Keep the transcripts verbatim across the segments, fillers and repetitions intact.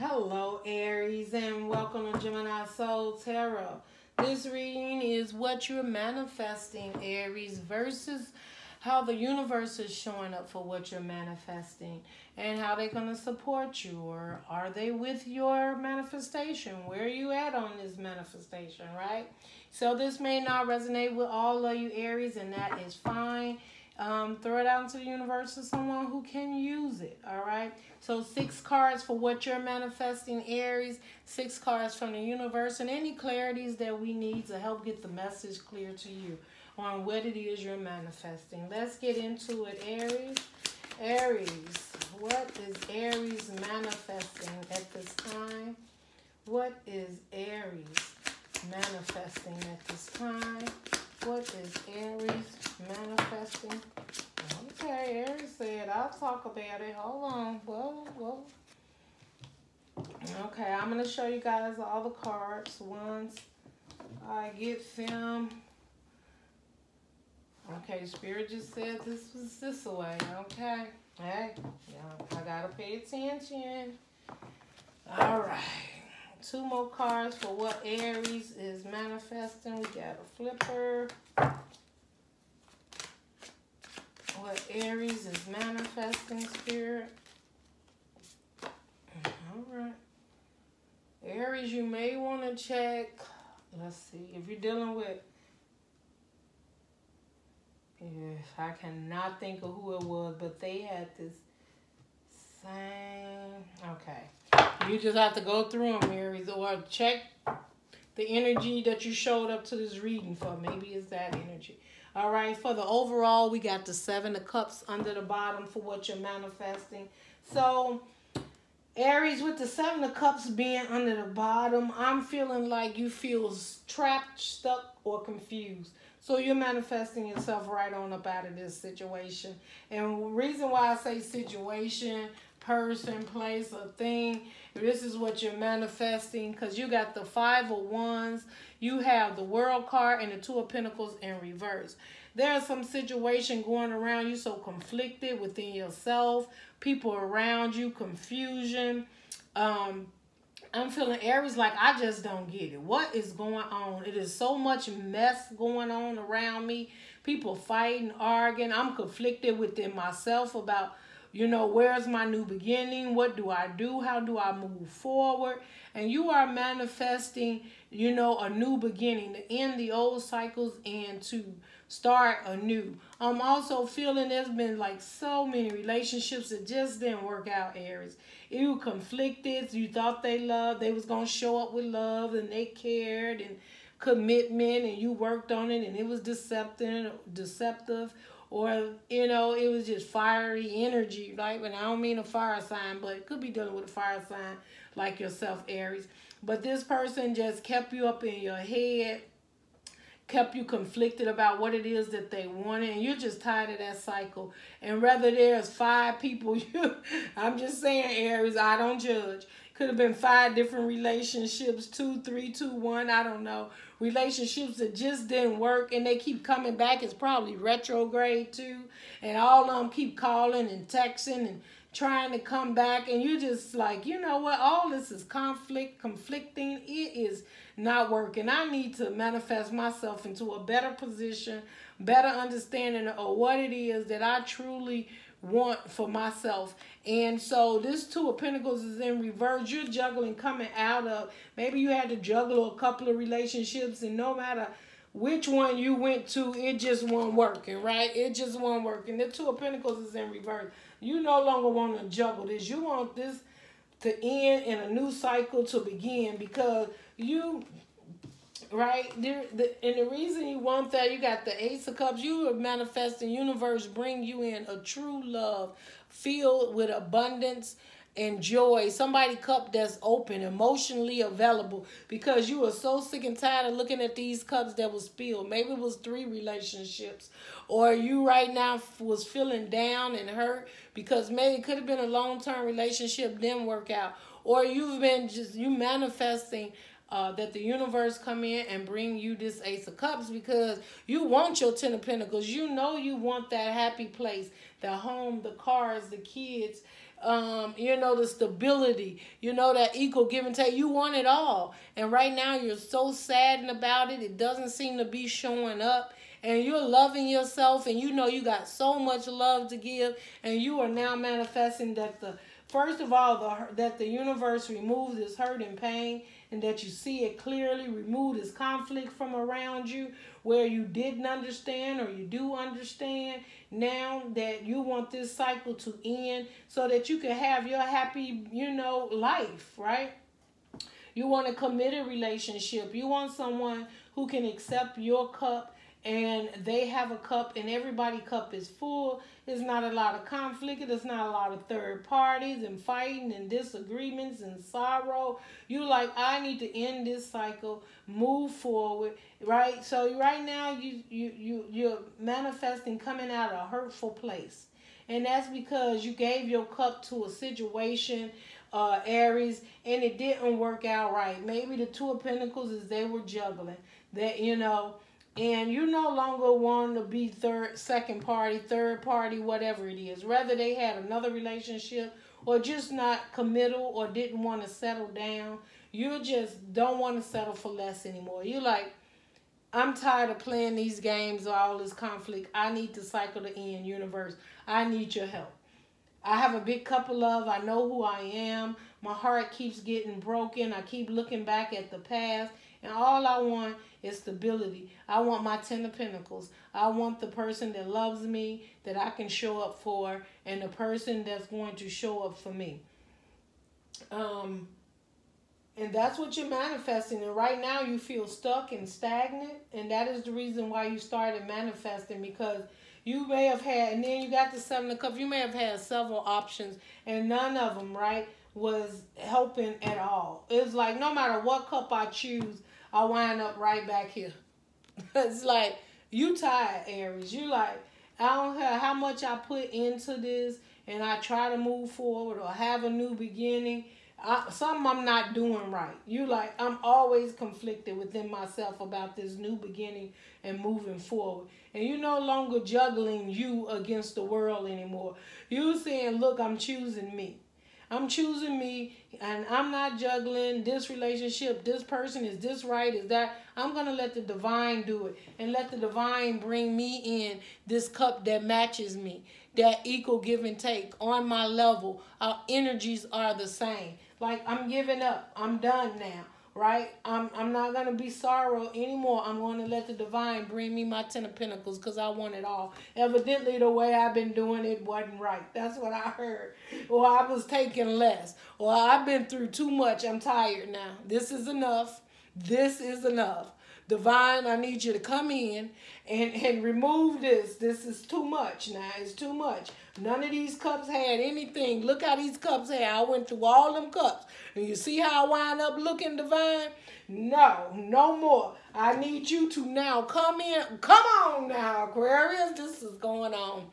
Hello Aries, and welcome to Gemini Soul Tarot. This reading is what you're manifesting, Aries, versus how the universe is showing up for what you're manifesting and how they're going to support you, or are they with your manifestation? Where are you at on this manifestation, right? So this may not resonate with all of you, Aries, and that is fine. Um, throw it out into the universe to someone who can use it, all right? So six cards for what you're manifesting, Aries, six cards from the universe, and any clarities that we need to help get the message clear to you on what it is you're manifesting. Let's get into it, Aries. Aries, what is Aries manifesting at this time? What is Aries manifesting at this time? What is Aries manifesting? Okay, Aries said, I'll talk about it. Hold on. Whoa, whoa. Okay, I'm going to show you guys all the cards once I get them. Okay, Spirit just said this was this way. Okay. Hey, yeah, I got to pay attention. All right. Two more cards for what Aries is manifesting. We got a flipper. What Aries is manifesting, Spirit. All right. Aries, you may want to check. Let's see. If you're dealing with... Yes, I cannot think of who it was, but they had this same... Okay. You just have to go through them, Aries, or check the energy that you showed up to this reading for. Maybe it's that energy. All right, for the overall, we got the Seven of Cups under the bottom for what you're manifesting. So, Aries, with the Seven of Cups being under the bottom, I'm feeling like you feel trapped, stuck, or confused. So you're manifesting yourself right on up out of this situation. And the reason why I say situation... person, place, or thing. This is what you're manifesting, because you got the Five of Wands, you have the World card, and the Two of Pentacles in reverse. There's some situation going around you, so conflicted within yourself, people around you, confusion. Um, I'm feeling, Aries, like I just don't get it. What is going on? It is so much mess going on around me. People fighting, arguing. I'm conflicted within myself about, you know, where's my new beginning? What do I do? How do I move forward? And you are manifesting, you know, a new beginning, to end the old cycles and to start anew. I'm also feeling there's been like so many relationships that just didn't work out, Aries. You were conflicted. You thought they loved. They was going to show up with love, and they cared and commitment, and you worked on it, and it was deceptive, deceptive. Or, you know, it was just fiery energy, right? And I don't mean a fire sign, but it could be dealing with a fire sign like yourself, Aries. But this person just kept you up in your head, kept you conflicted about what it is that they wanted, and you're just tired of that cycle. And whether there's five people, you, I'm just saying, Aries, I don't judge. Could have been five different relationships, two, three, two, one, I don't know. Relationships that just didn't work, and they keep coming back. It's probably retrograde too. And all of them keep calling and texting and trying to come back. And you're just like, you know what? All this is conflict, conflicting. It is not working. I need to manifest myself into a better position, better understanding of what it is that I truly want for myself. And so this Two of Pentacles is in reverse. You're juggling, coming out of, maybe you had to juggle a couple of relationships, and no matter which one you went to, it just wasn't working, right? It just wasn't working. The Two of Pentacles is in reverse. You no longer want to juggle this. You want this to end and a new cycle to begin, because you, right there, the, and the reason you want that, you got the Ace of Cups. You are manifesting universe bring you in a true love filled with abundance and joy. Somebody cup that's open, emotionally available, because you are so sick and tired of looking at these cups that was spilled. Maybe it was three relationships, or you right now was feeling down and hurt because maybe it could have been a long-term relationship didn't work out, or you've been just you manifesting Uh, that the universe come in and bring you this Ace of Cups, because you want your Ten of Pentacles. You know you want that happy place, the home, the cars, the kids, um, you know, the stability, you know, that equal give and take. You want it all. And right now you're so saddened about it. It doesn't seem to be showing up. And you're loving yourself, and you know you got so much love to give, and you are now manifesting that the first of all the that the universe removes this hurt and pain, and that you see it clearly, remove this conflict from around you where you didn't understand or you do understand. Now that you want this cycle to end so that you can have your happy, you know, life, right? You want a committed relationship. You want someone who can accept your cup, and they have a cup, and everybody's cup is full. There's not a lot of conflict. There's not a lot of third parties and fighting and disagreements and sorrow. You're like, I need to end this cycle, move forward, right? So right now you, you, you, you're manifesting coming out of a hurtful place. And that's because you gave your cup to a situation, uh, Aries, and it didn't work out right. Maybe the Two of Pentacles is they were juggling that, you know, and you no longer want to be third, second party, third party, whatever it is. Whether they had another relationship or just not committal or didn't want to settle down. You just don't want to settle for less anymore. You're like, I'm tired of playing these games, all this conflict. I need to cycle to end, universe. I need your help. I have a big cup of love. I know who I am. My heart keeps getting broken. I keep looking back at the past. And all I want is stability. I want my Ten of Pentacles. I want the person that loves me, that I can show up for, and the person that's going to show up for me. Um, and that's what you're manifesting. And right now you feel stuck and stagnant. And that is the reason why you started manifesting, because you may have had, and then you got the Seven of Cups, you may have had several options, and none of them, right, was helping at all. It's like, no matter what cup I choose, I wind up right back here. It's like, you tired, Aries. You like, I don't care how much I put into this and I try to move forward or have a new beginning. I, something I'm not doing right. You like, I'm always conflicted within myself about this new beginning and moving forward. And you're no longer juggling you against the world anymore. You're saying, look, I'm choosing me. I'm choosing me, and I'm not juggling this relationship. This person, is this right? Is that? I'm going to let the divine do it, and let the divine bring me in this cup that matches me, that equal give and take on my level. Our energies are the same. Like, I'm giving up. I'm done now, right? I'm, I'm not going to be sorrow anymore. I'm going to let the divine bring me my Ten of Pentacles, because I want it all. Evidently, the way I've been doing it wasn't right. That's what I heard. Or I was taking less. Or I've been through too much. I'm tired now. This is enough. This is enough. Divine, I need you to come in and, and remove this. This is too much now. It's too much. None of these cups had anything. Look how these cups had. I went through all them cups. And you see how I wind up looking, Divine? No, no more. I need you to now come in. Come on now, Aquarius. This is going on.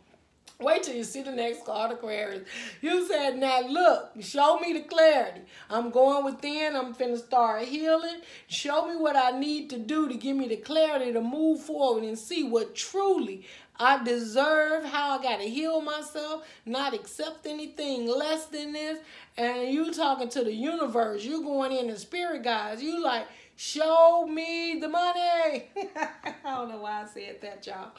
Wait till you see the next card, Aquarius. You said, now look, show me the clarity. I'm going within. I'm finna start healing. Show me what I need to do to give me the clarity to move forward and see what truly I deserve, how I got to heal myself, not accept anything less than this. And you talking to the universe. You going in the spirit guides. You like, show me the money. I don't know why I said that, y'all.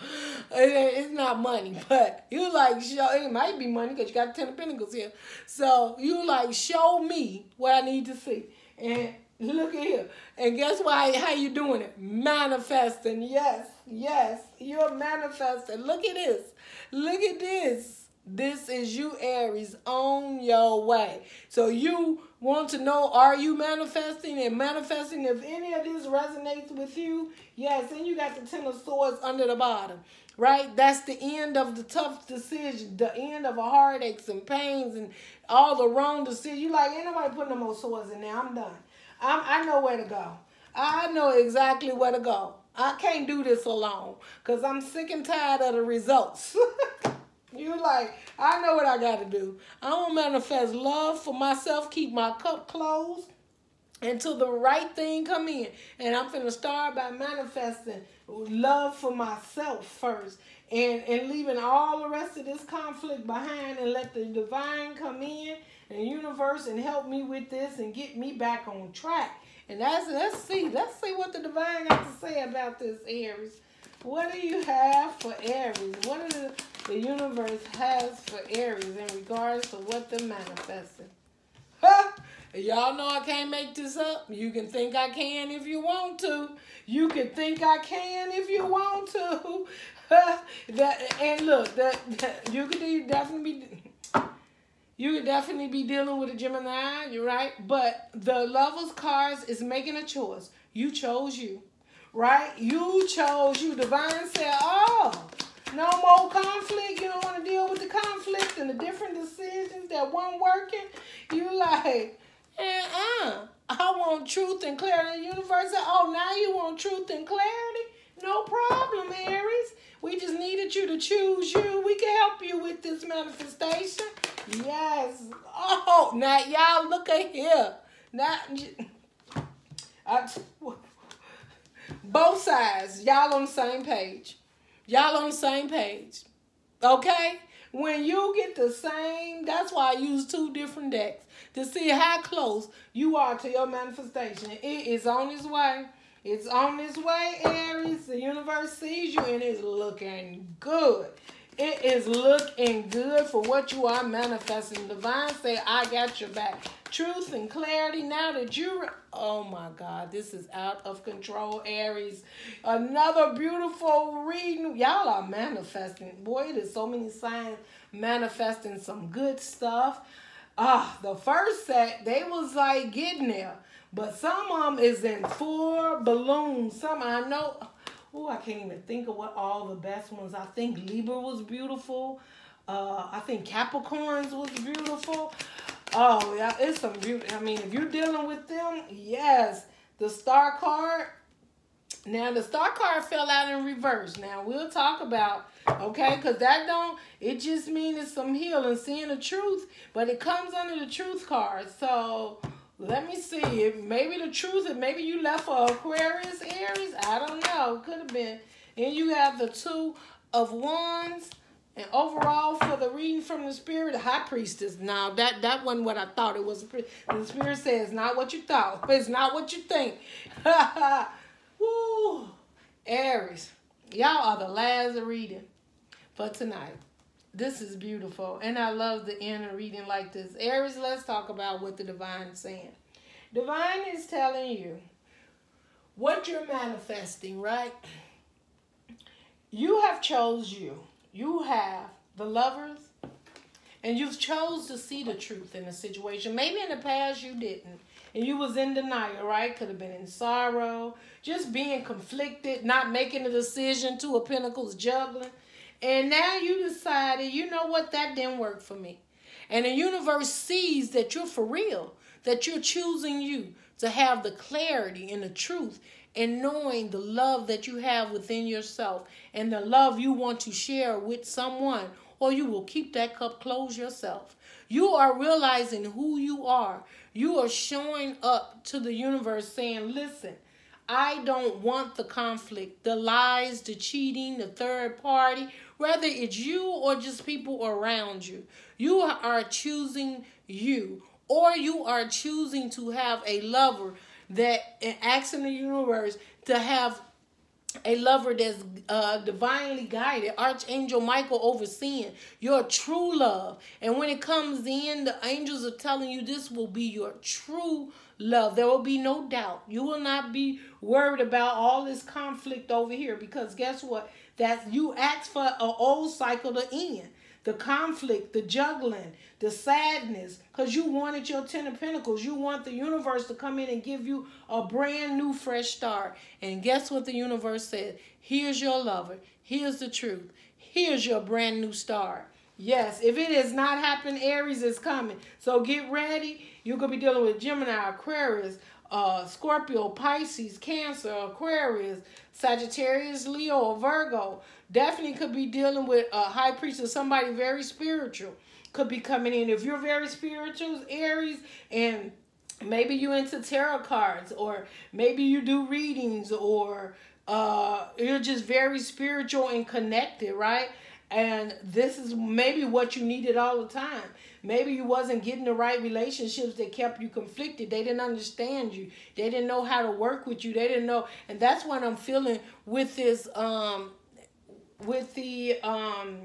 It's not money, but you like, show. It might be money because you got Ten of Pentacles here. So you like, show me what I need to see. And look at here. And guess why? How you doing it? Manifesting. Yes, yes. You're manifesting. Look at this. Look at this. This is you, Aries, on your way. So you want to know, are you manifesting? And manifesting, if any of this resonates with you, yes. And you got the Ten of Swords under the bottom, right? That's the end of the tough decision, the end of a heartaches and pains and all the wrong decisions. You like, ain't nobody putting no more swords in there. I'm done. I'm, I know where to go. I know exactly where to go. I can't do this alone because I'm sick and tired of the results. You're like, I know what I got to do. I want to manifest love for myself, keep my cup closed, until the right thing come in. And I'm finna start by manifesting love for myself first. And, and leaving all the rest of this conflict behind, and let the divine come in and universe and help me with this and get me back on track. And that's, let's see, let's see what the divine got to say about this, Aries. What do you have for Aries? What do the, the universe has for Aries in regards to what they're manifesting? Huh? Y'all know I can't make this up. You can think I can if you want to. You can think I can if you want to. that, and look, that, that you could definitely be, you could definitely be dealing with a Gemini, you're right. But the Lovers cards is making a choice. You chose you, right? You chose you. Divine said, "Oh, no more conflict. You don't want to deal with the conflict and the different decisions that weren't working." You like, uh-uh. I want truth and clarity. The universe said, "Oh, now you want truth and clarity? No problem, Aries. We just needed you to choose you. We can help you with this manifestation." Yes. Oh, now y'all look at here. Now, I, both sides, y'all on the same page. Y'all on the same page. Okay? When you get the same, that's why I use two different decks to see how close you are to your manifestation. It is on its way. It's on its way, Aries. The universe sees you and it's looking good. It is looking good for what you are manifesting. Divine say, "I got your back." Truth and clarity. Now that you, oh my God, this is out of control, Aries. Another beautiful reading. Y'all are manifesting. Boy, there's so many signs manifesting some good stuff. Ah, the first set, they was like getting there. But some of them is in four balloons. Some I know. Oh, I can't even think of what all the best ones. I think Libra was beautiful. Uh, I think Capricorns was beautiful. Oh, yeah, it's some beauty. I mean, if you're dealing with them, yes. The Star card. Now, the Star card fell out in reverse. Now, we'll talk about, okay, because that don't, it just means it's some healing, seeing the truth. But it comes under the Truth card. So, let me see. If maybe the truth, if maybe you left for Aquarius, Aries. I don't know. Could have been. And you have the Two of Wands. And overall, for the reading from the Spirit, the High Priestess. Now, that, that wasn't what I thought it was. The Spirit says, not what you thought. It's not what you think. Woo. Aries, y'all are the last reading for tonight. This is beautiful, and I love the inner reading like this. Aries, let's talk about what the divine is saying. Divine is telling you what you're manifesting, right? You have chose you. You have the Lovers, and you've chose to see the truth in the situation. Maybe in the past you didn't, and you was in denial, right? Could have been in sorrow, just being conflicted, not making a decision, Two of Pentacles juggling. And now you decided, you know what, that didn't work for me. And the universe sees that you're for real, that you're choosing you to have the clarity and the truth and knowing the love that you have within yourself and the love you want to share with someone, or you will keep that cup closed yourself. You are realizing who you are. You are showing up to the universe saying, listen, I don't want the conflict, the lies, the cheating, the third party, whether it's you or just people around you. You are choosing you, or you are choosing to have a lover that, and asking the universe to have a lover that's uh, divinely guided, Archangel Michael overseeing your true love. And when it comes in, the angels are telling you this will be your true love. There will be no doubt. You will not be worried about all this conflict over here, because guess what? That you asked for an old cycle to end. The conflict, the juggling, the sadness, because you wanted your Ten of Pentacles. You want the universe to come in and give you a brand new fresh start. And guess what the universe said? Here's your lover. Here's the truth. Here's your brand new start. Yes, if it has not happened, Aries is coming. So get ready. You're going to be dealing with Gemini, Aquarius, uh, Scorpio, Pisces, Cancer, Aquarius, Sagittarius, Leo, or Virgo. Definitely could be dealing with a high priest or somebody very spiritual could be coming in. If you're very spiritual, Aries, and Maybe you into tarot cards, or maybe you do readings, or uh, you're just very spiritual and connected, right? And this is maybe what you needed all the time. Maybe you wasn't getting the right relationships that kept you conflicted. They didn't understand you. They didn't know how to work with you. They didn't know. And that's what I'm feeling with this, um, with the um,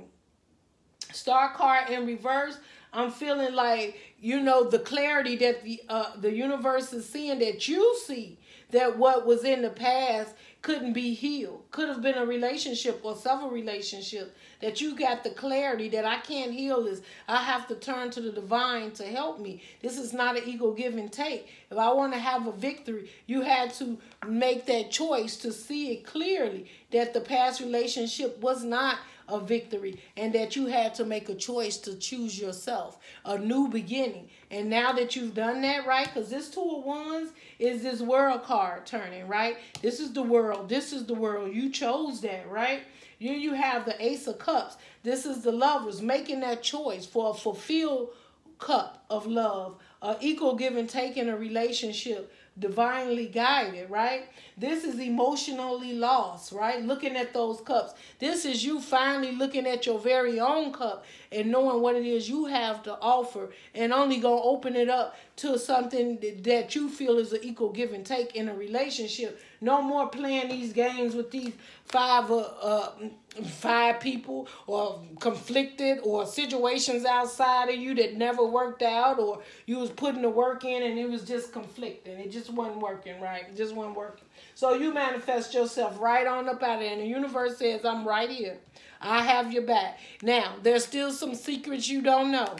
star card in reverse. I'm feeling like, you know, the clarity that the uh, the universe is seeing, that you see that what was in the past couldn't be healed. Could have been a relationship or several relationships, that you got the clarity that I can't heal this. I have to turn to the divine to help me. This is not an ego give and take. If I want to have a victory, you had to make that choice to see it clearly that the past relationship was not a victory, and that you had to make a choice to choose yourself, a new beginning. And now that you've done that, right, because this Two of Wands is this World card turning, right? This is the world. This is the world. You chose that, right? Here you have the Ace of Cups. This is the Lovers making that choice for a fulfilled cup of love, uh, equal give and take in a relationship, divinely guided, right? This is emotionally lost, right? Looking at those cups. This is you finally looking at your very own cup and knowing what it is you have to offer, and only gonna open it up to something that you feel is an equal give and take in a relationship. No more playing these games with these five uh, uh five people, or conflicted, or situations outside of you that never worked out, or you was putting the work in and it was just conflicting. It just wasn't working, right? It just wasn't working. So you manifest yourself right on up out of there, and the universe says, I'm right here. I have your back. Now, there's still some secrets you don't know.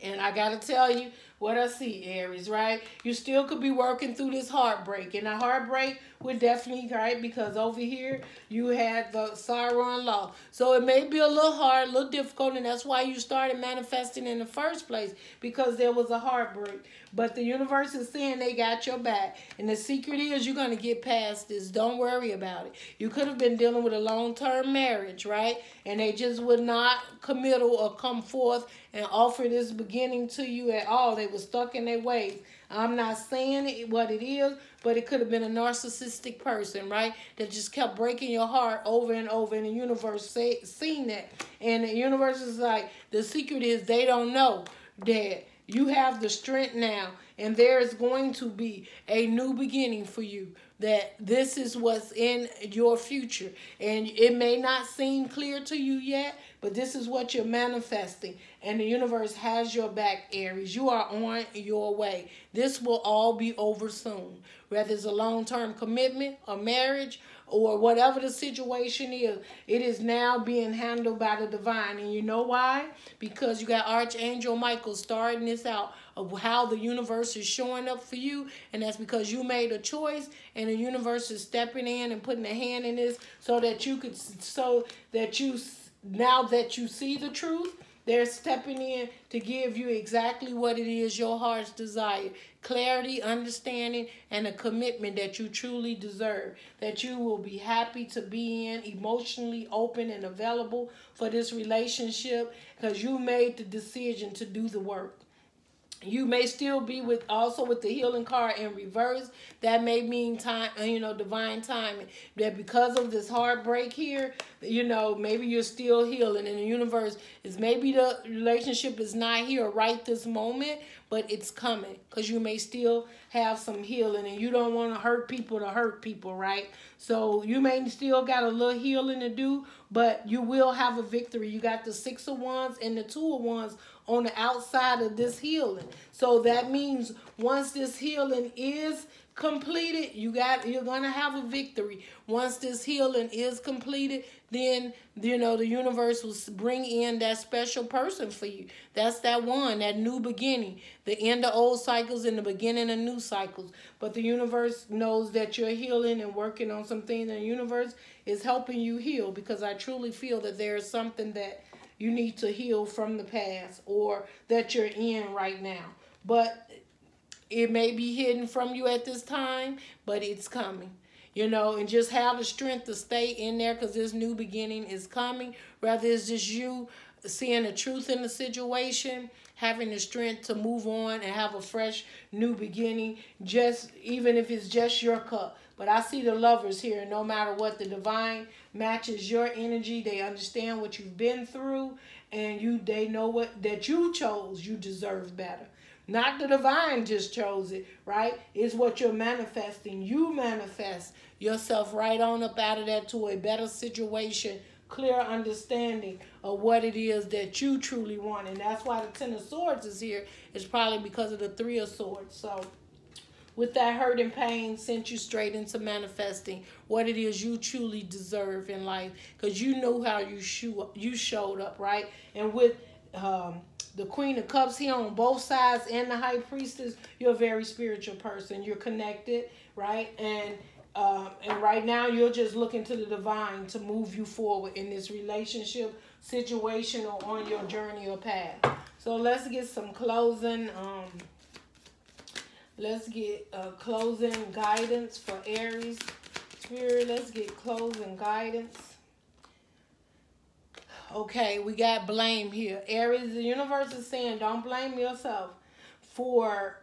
And I got to tell you what I see, Aries, right? You still could be working through this heartbreak. And the heartbreak would definitely, right? Because over here, you had the sorrow and loss. So it may be a little hard, a little difficult. And that's why you started manifesting in the first place, because there was a heartbreak. But the universe is saying they got your back. And the secret is you're going to get past this. Don't worry about it. You could have been dealing with a long-term marriage, right? And they just would not committal or come forth and offer this beginning to you at all. They were stuck in their ways. I'm not saying what it is, but it could have been a narcissistic person, right? That just kept breaking your heart over and over, and the universe say, seen that. And the universe is like, the secret is they don't know that you have the strength now, and there is going to be a new beginning for you, that this is what's in your future. And it may not seem clear to you yet, but this is what you're manifesting. And the universe has your back, Aries. You are on your way. This will all be over soon. Whether it's a long-term commitment, a marriage, or whatever the situation is, it is now being handled by the divine. And you know why? Because you got Archangel Michael starting this out of how the universe is showing up for you. And that's because you made a choice, and the universe is stepping in and putting a hand in this so that you could, so that you, now that you see the truth, they're stepping in to give you exactly what it is your heart's desire. Clarity, understanding, and a commitment that you truly deserve. That you will be happy to be in, emotionally open and available for this relationship, because you made the decision to do the work. You may still be with, also with the healing card in reverse. That may mean time, you know, divine timing. That because of this heartbreak here, you know, maybe you're still healing, and the universe is, maybe the relationship is not here right this moment, but it's coming, because you may still have some healing, and you don't want to hurt people to hurt people, right? So you may still got a little healing to do, but you will have a victory. You got the Six of Wands and the Two of Wands on the outside of this healing. So that means once this healing is completed, you got, you're going to have a victory. Once this healing is completed, then, you know, the universe will bring in that special person for you. That's that one, that new beginning, the end of old cycles and the beginning of new cycles. But the universe knows that you're healing and working on something. The universe is helping you heal, because I truly feel that there is something that you need to heal from the past, or that you're in right now. But it may be hidden from you at this time, but it's coming, you know, and just have the strength to stay in there, because this new beginning is coming. Rather it's just you seeing the truth in the situation, having the strength to move on and have a fresh new beginning, just even if it's just your cup. But I see the Lovers here, no matter what, the divine matches your energy. They understand what you've been through, and you they know what that you chose. You deserve better. Not the divine just chose it, right? It's what you're manifesting. You manifest yourself right on up out of that to a better situation, clear understanding of what it is that you truly want. And that's why the Ten of Swords is here. It's probably because of the Three of Swords. So with that hurt and pain, sent you straight into manifesting what it is you truly deserve in life, because you know how you, show, you showed up, right? And with... Um, The Queen of Cups here on both sides and the High Priestess, you're a very spiritual person. You're connected, right? And uh, and right now, you're just looking to the divine to move you forward in this relationship, situation, or on your journey or path. So let's get some closing. Um, let's get uh, closing guidance for Aries. Spirit, let's get closing guidance. Okay, we got blame here. Aries, the universe is saying, don't blame yourself for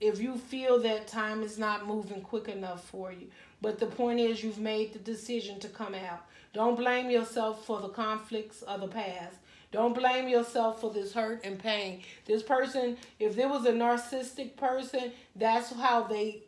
if you feel that time is not moving quick enough for you. But the point is, you've made the decision to come out. Don't blame yourself for the conflicts of the past. Don't blame yourself for this hurt and pain. This person, if there was a narcissistic person, that's how they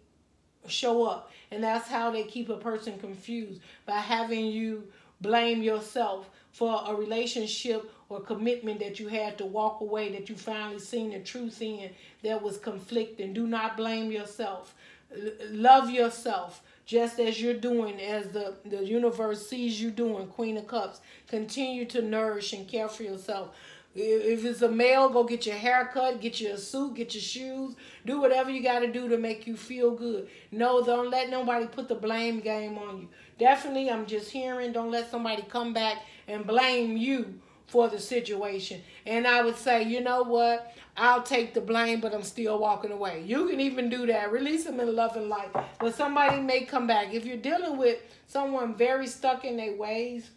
show up. And that's how they keep a person confused, by having you blame yourself for a relationship or commitment that you had to walk away, that you finally seen the truth in, that was conflicting. Do not blame yourself. L- love yourself just as you're doing, as the, the universe sees you doing, Queen of Cups. Continue to nourish and care for yourself. If it's a male, go get your hair cut, get your suit, get your shoes. Do whatever you got to do to make you feel good. No, don't let nobody put the blame game on you. Definitely, I'm just hearing, don't let somebody come back and blame you for the situation. And I would say, you know what? I'll take the blame, but I'm still walking away. You can even do that. Release them in love and light. But somebody may come back. If you're dealing with someone very stuck in their ways,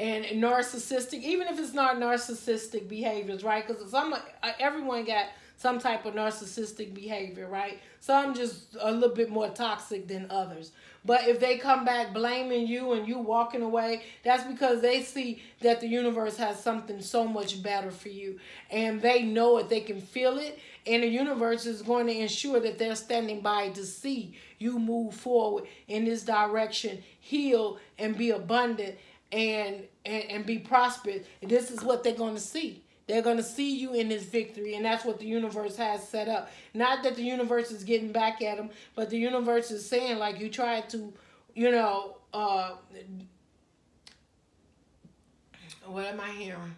and narcissistic, even if it's not narcissistic behaviors, right? Because some, everyone got some type of narcissistic behavior, right? Some just a little bit more toxic than others. But if they come back blaming you and you walking away, that's because they see that the universe has something so much better for you. And they know it. They can feel it. And the universe is going to ensure that they're standing by to see you move forward in this direction, heal, and be abundant. And, and and be prosperous. This is what they're going to see. They're going to see you in this victory, and that's what the universe has set up. Not that the universe is getting back at them, but the universe is saying, like, you tried to, you know, uh, what am I hearing?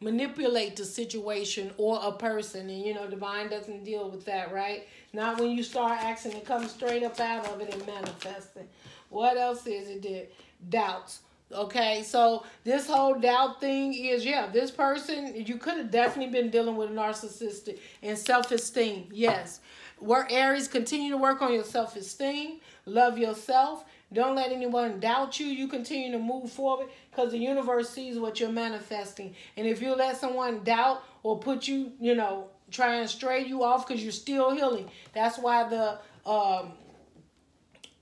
Manipulate the situation or a person, and, you know, divine doesn't deal with that, right? Not when you start asking to come straight up out of it and manifesting. What else is it there? Doubts. Okay, so this whole doubt thing is, yeah, this person, you could have definitely been dealing with a narcissistic and self-esteem. Yes. Where Aries, continue to work on your self-esteem. Love yourself. Don't let anyone doubt you. You continue to move forward because the universe sees what you're manifesting. And if you let someone doubt or put you, you know, try and stray you off, because you're still healing. That's why the... um.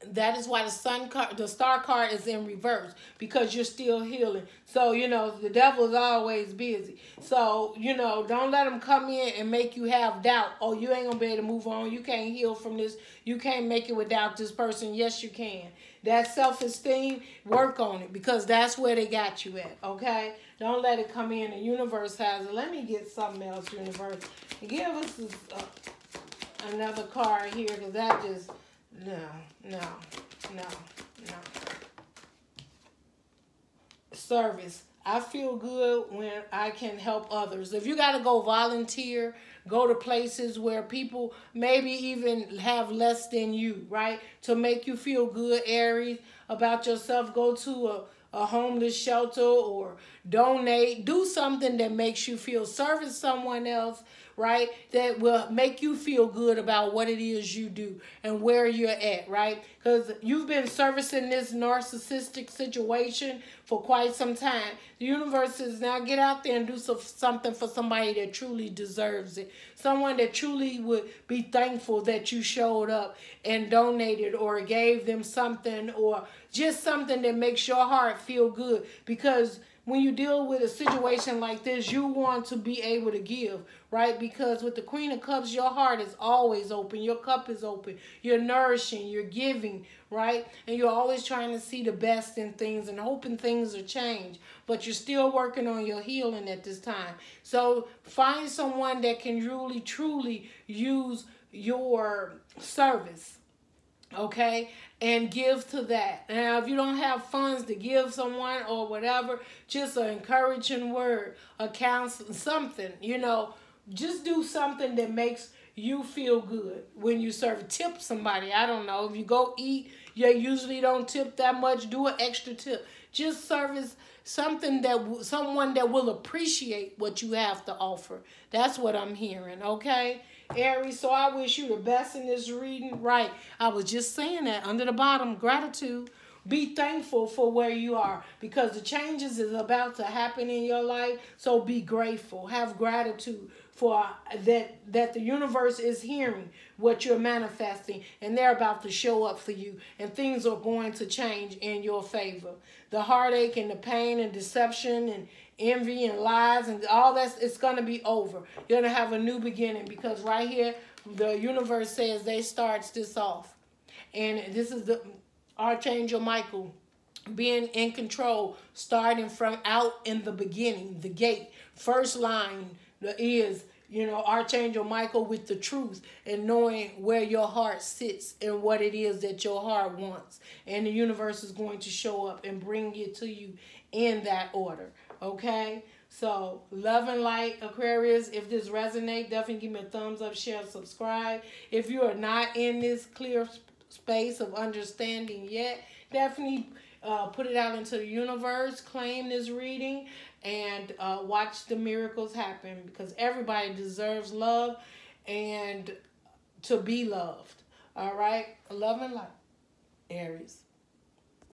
That is why the sun card, the star card is in reverse, because you're still healing. So, you know, the devil is always busy. So, you know, don't let him come in and make you have doubt. Oh, you ain't going to be able to move on. You can't heal from this. You can't make it without this person. Yes, you can. That self-esteem, work on it, because that's where they got you at, okay? Don't let it come in. The universe has it. Let me get something else, universe. Give us this, uh, another card here, because that just... No, no, no, no. Service. I feel good when I can help others. If you got to go volunteer, go to places where people maybe even have less than you, right? To make you feel good, Aries, about yourself, go to a, a homeless shelter or donate. Do something that makes you feel. Service someone else right? That will make you feel good about what it is you do and where you're at, right? Because you've been servicing this narcissistic situation for quite some time. The universe says, now get out there and do some, something for somebody that truly deserves it. Someone that truly would be thankful that you showed up and donated or gave them something, or just something that makes your heart feel good. Because when you deal with a situation like this, you want to be able to give, right? Because with the Queen of Cups, your heart is always open. Your cup is open. You're nourishing. You're giving, right? And you're always trying to see the best in things and hoping things will change. But you're still working on your healing at this time. So find someone that can really, truly use your service, okay, and give to that. Now, if you don't have funds to give someone or whatever, just an encouraging word, a counsel, something, you know, just do something that makes you feel good when you serve. Tip somebody. I don't know. If you go eat, you usually don't tip that much. Do an extra tip. Just service something that someone that will appreciate what you have to offer. That's what I'm hearing, okay, Aries? So I wish you the best in this reading. Right. I was just saying that under the bottom, gratitude. Be thankful for where you are, because the changes is about to happen in your life. So be grateful. Have gratitude for that, that the universe is hearing what you're manifesting, and they're about to show up for you, and things are going to change in your favor. The heartache and the pain and deception and envy and lies and all that, it's going to be over. You're going to have a new beginning, because right here, the universe says they starts this off. And this is the Archangel Michael being in control, starting from out in the beginning, the gate, first line is, you know, Archangel Michael with the truth and knowing where your heart sits and what it is that your heart wants. And the universe is going to show up and bring it to you in that order, okay? So, love and light, Aquarius. If this resonates, definitely give me a thumbs up, share, subscribe. If you are not in this clear space of understanding yet, definitely uh, put it out into the universe, claim this reading, and uh, watch the miracles happen, because everybody deserves love and to be loved. All right? Love and light, Aries.